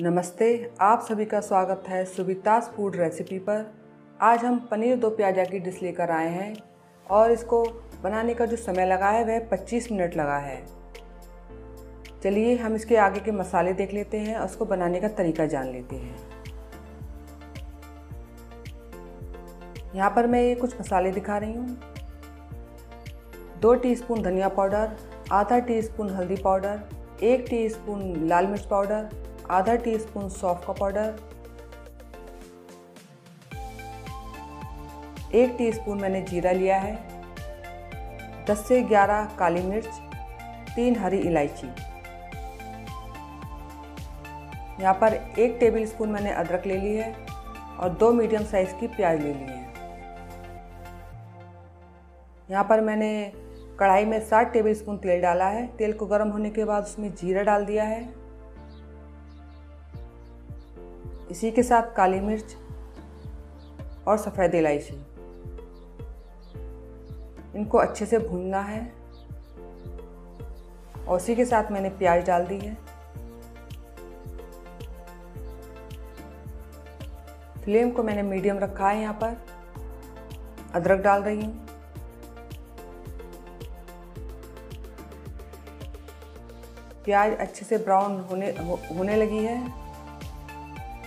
नमस्ते, आप सभी का स्वागत है सुवितास फूड रेसिपी पर। आज हम पनीर दो प्याजा की डिश लेकर आए हैं और इसको बनाने का जो समय लगा है वह 25 मिनट लगा है। चलिए हम इसके आगे के मसाले देख लेते हैं और उसको बनाने का तरीका जान लेते हैं। यहाँ पर मैं ये कुछ मसाले दिखा रही हूँ। 2 टीस्पून धनिया पाउडर, आधा टीस्पून हल्दी पाउडर, 1 टीस्पून लाल मिर्च पाउडर, आधा टीस्पून सौंफ का पाउडर, 1 टीस्पून मैंने जीरा लिया है, 10 से 11 काली मिर्च, 3 हरी इलायची। यहाँ पर 1 टेबलस्पून मैंने अदरक ले ली है और 2 मीडियम साइज़ की प्याज ले ली है। यहाँ पर मैंने कढ़ाई में 60 टेबलस्पून तेल डाला है। तेल को गर्म होने के बाद उसमें जीरा डाल दिया है, इसी के साथ काली मिर्च और सफ़ेद इलायची। इनको अच्छे से भूनना है और इसी के साथ मैंने प्याज डाल दी है। फ्लेम को मैंने मीडियम रखा है। यहाँ पर अदरक डाल रही हूँ। प्याज अच्छे से ब्राउन होने लगी है।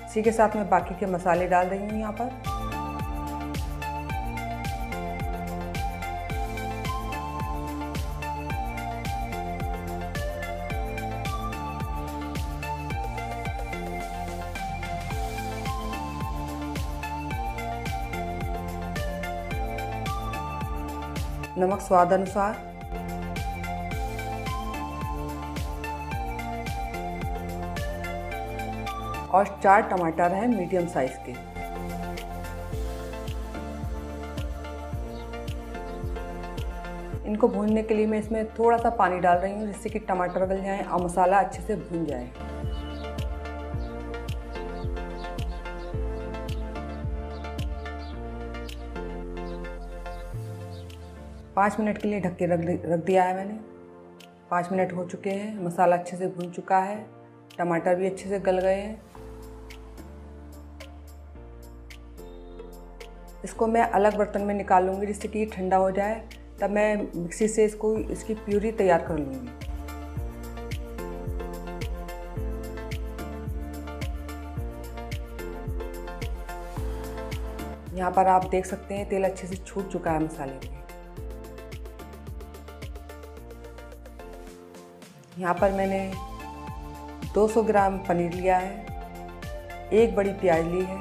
इसी के साथ मैं बाकी के मसाले डाल रही हूँ। यहाँ पर नमक स्वाद अनुसार, और 4 टमाटर हैं मीडियम साइज के। इनको भूनने के लिए मैं इसमें थोड़ा सा पानी डाल रही हूँ जिससे कि टमाटर गल जाएं और मसाला अच्छे से भून जाए। पाँच मिनट के लिए ढक के रख दिया है मैंने। 5 मिनट हो चुके हैं। मसाला अच्छे से भून चुका है, टमाटर भी अच्छे से गल गए हैं। इसको मैं अलग बर्तन में निकाल लूँगी जिससे कि ये ठंडा हो जाए, तब मैं मिक्सी से इसकी प्यूरी तैयार कर लूँगी। यहाँ पर आप देख सकते हैं तेल अच्छे से छूट चुका है मसाले में। यहाँ पर मैंने 200 ग्राम पनीर लिया है, 1 बड़ी प्याज ली है,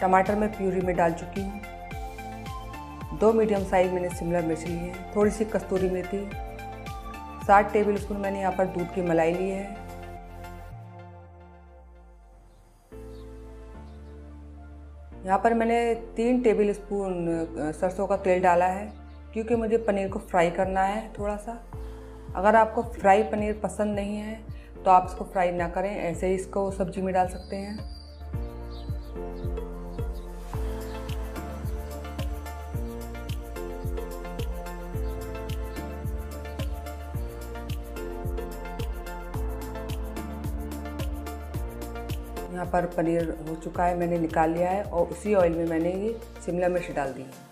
टमाटर मैं प्यूरी में डाल चुकी हूँ, 2 मीडियम साइज़ मैंने शिमला मिर्च ली है, थोड़ी सी कस्तूरी मेथी, 60 टेबलस्पून मैंने यहाँ पर दूध की मलाई ली है। यहाँ पर मैंने 3 टेबलस्पून सरसों का तेल डाला है क्योंकि मुझे पनीर को फ्राई करना है थोड़ा सा। अगर आपको फ्राई पनीर पसंद नहीं है तो आप इसको फ्राई ना करें, ऐसे ही इसको सब्जी में डाल सकते हैं। यहाँ पर पनीर हो चुका है, मैंने निकाल लिया है और उसी ऑयल में मैंने ये शिमला मिर्च डाल दी है।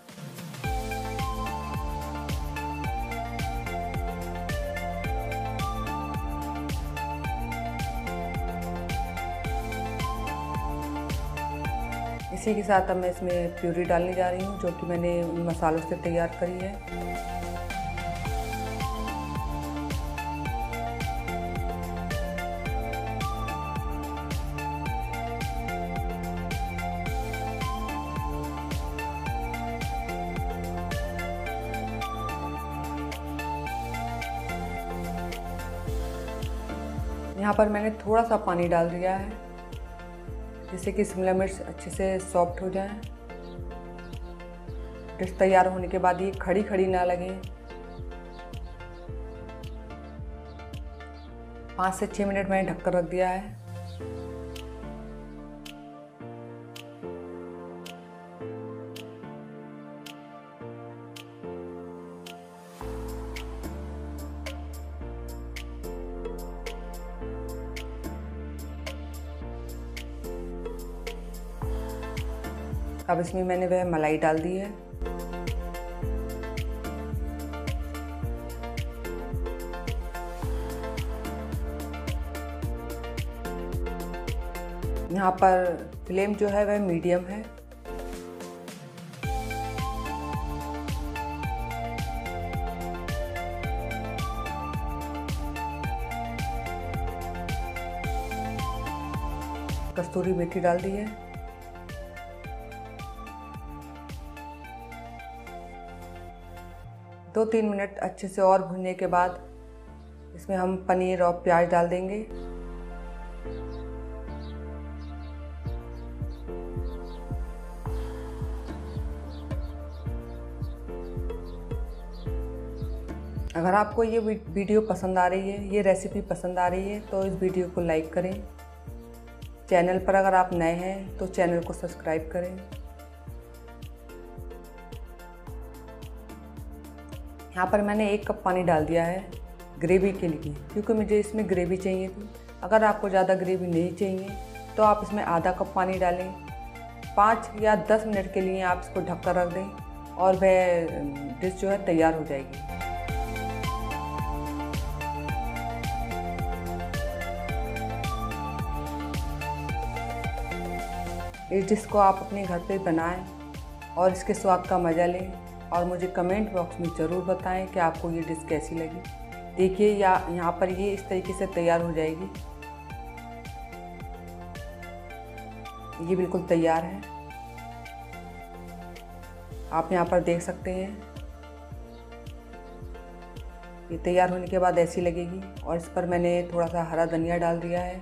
इसी के साथ अब मैं इसमें प्यूरी डालने जा रही हूँ जो कि मैंने उन मसालों से तैयार करी है। यहाँ पर मैंने थोड़ा सा पानी डाल दिया है जिससे कि शिमला मिर्च अच्छे से सॉफ्ट हो जाए। डिश तैयार होने के बाद ये खड़ी खड़ी ना लगे। 5 से 6 मिनट मैंने ढककर रख दिया है। अब इसमें मैंने वह मलाई डाल दी है। यहाँ पर फ्लेम जो है वह मीडियम है। कस्तूरी मेथी डाल दी है। दो तीन मिनट अच्छे से और भूनने के बाद इसमें हम पनीर और प्याज डाल देंगे। अगर आपको ये वीडियो पसंद आ रही है, ये रेसिपी पसंद आ रही है तो इस वीडियो को लाइक करें। चैनल पर अगर आप नए हैं तो चैनल को सब्सक्राइब करें। यहाँ पर मैंने 1 कप पानी डाल दिया है ग्रेवी के लिए, क्योंकि मुझे इसमें ग्रेवी चाहिए थी। अगर आपको ज़्यादा ग्रेवी नहीं चाहिए तो आप इसमें आधा कप पानी डालें। 5 या 10 मिनट के लिए आप इसको ढककर रख दें और वह डिश जो है तैयार हो जाएगी। इस डिश को आप अपने घर पे बनाएं और इसके स्वाद का मज़ा लें और मुझे कमेंट बॉक्स में ज़रूर बताएं कि आपको ये डिश कैसी लगी। देखिए यहाँ पर ये इस तरीके से तैयार हो जाएगी। ये बिल्कुल तैयार है, आप यहाँ पर देख सकते हैं। ये तैयार होने के बाद ऐसी लगेगी और इस पर मैंने थोड़ा सा हरा धनिया डाल दिया है।